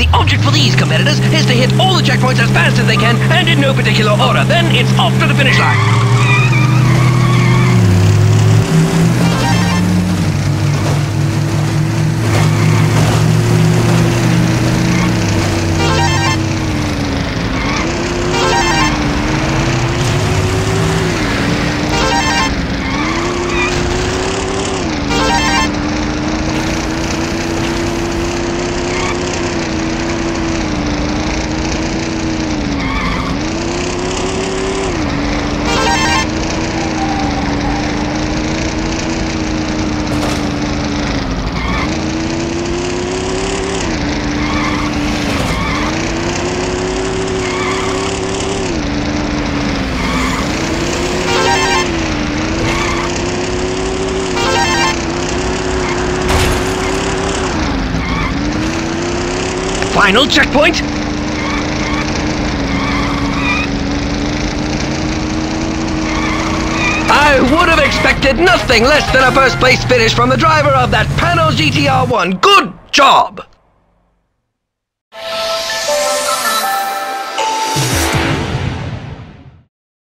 The object for these competitors is to hit all the checkpoints as fast as they can and in no particular order. Then it's off to the finish line. Final checkpoint! I would have expected nothing less than a first place finish from the driver of that Panoz GTR1. Good job!